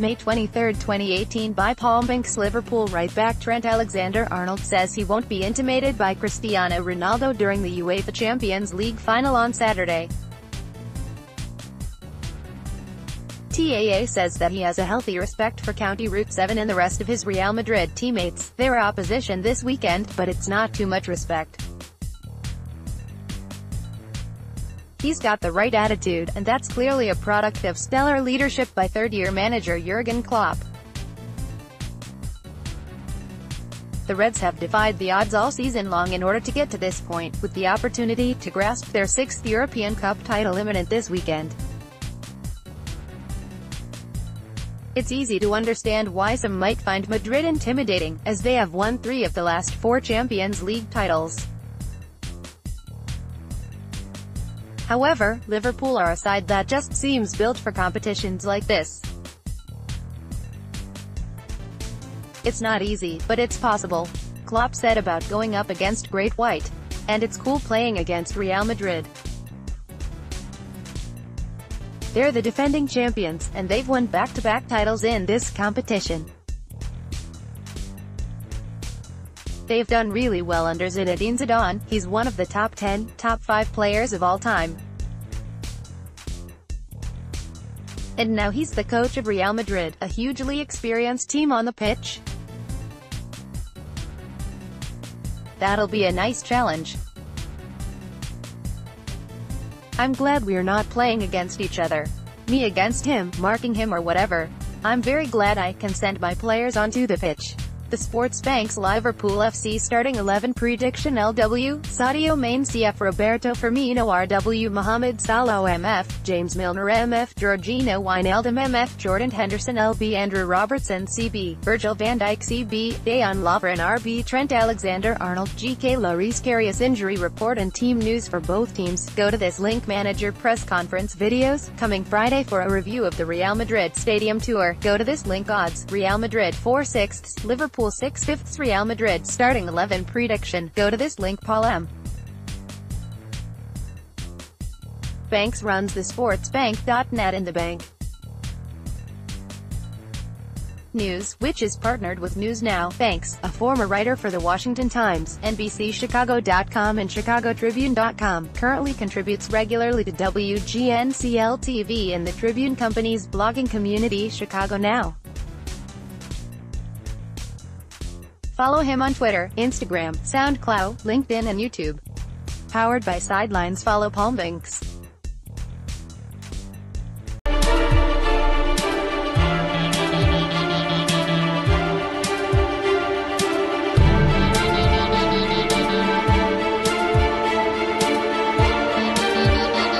May 23, 2018 by Paul M. Banks. Liverpool right-back Trent Alexander-Arnold says he won't be intimidated by Cristiano Ronaldo during the UEFA Champions League final on Saturday. TAA says that he has a healthy respect for County Route 7 and the rest of his Real Madrid teammates, their opposition this weekend, but it's not too much respect. He's got the right attitude, and that's clearly a product of stellar leadership by third-year manager Jurgen Klopp. The Reds have defied the odds all season long in order to get to this point, with the opportunity to grasp their 6th European Cup title imminent this weekend. It's easy to understand why some might find Madrid intimidating, as they have won 3 of the last 4 Champions League titles. However, Liverpool are a side that just seems built for competitions like this. It's not easy, but it's possible, Klopp said about going up against Great White. And it's cool playing against Real Madrid. They're the defending champions, and they've won back-to-back titles in this competition. They've done really well under Zinedine Zidane. He's one of the top 10, top 5 players of all time. And now he's the coach of Real Madrid, a hugely experienced team on the pitch. That'll be a nice challenge. I'm glad we're not playing against each other. Me against him, marking him or whatever. I'm very glad I can send my players onto the pitch. The Sportsbank's Liverpool FC starting 11 prediction: LW, Sadio Mane CF, Roberto Firmino RW, Mohamed Salah MF, James Milner MF, Georginio Wijnaldum MF, Jordan Henderson LB, Andrew Robertson CB, Virgil van Dijk CB, Dejan Lovren RB. Trent Alexander-Arnold GK. Lloris Karius injury report and team news for both teams. Go to this link. Manager press conference videos, coming Friday for a review of the Real Madrid stadium tour. Go to this link. Odds: Real Madrid 4/6, Liverpool 6/5, Real Madrid starting 11 prediction. Go to this link. Paul M. Banks runs the sportsbank.net in the bank news, which is partnered with News Now. Banks, a former writer for the Washington Times, NBC, Chicago.com and ChicagoTribune.com, currently contributes regularly to WGNCL-TV and the Tribune Company's blogging community Chicago Now. Follow him on Twitter, Instagram, SoundCloud, LinkedIn and YouTube. Powered by Sidelines. Follow Paul Banks.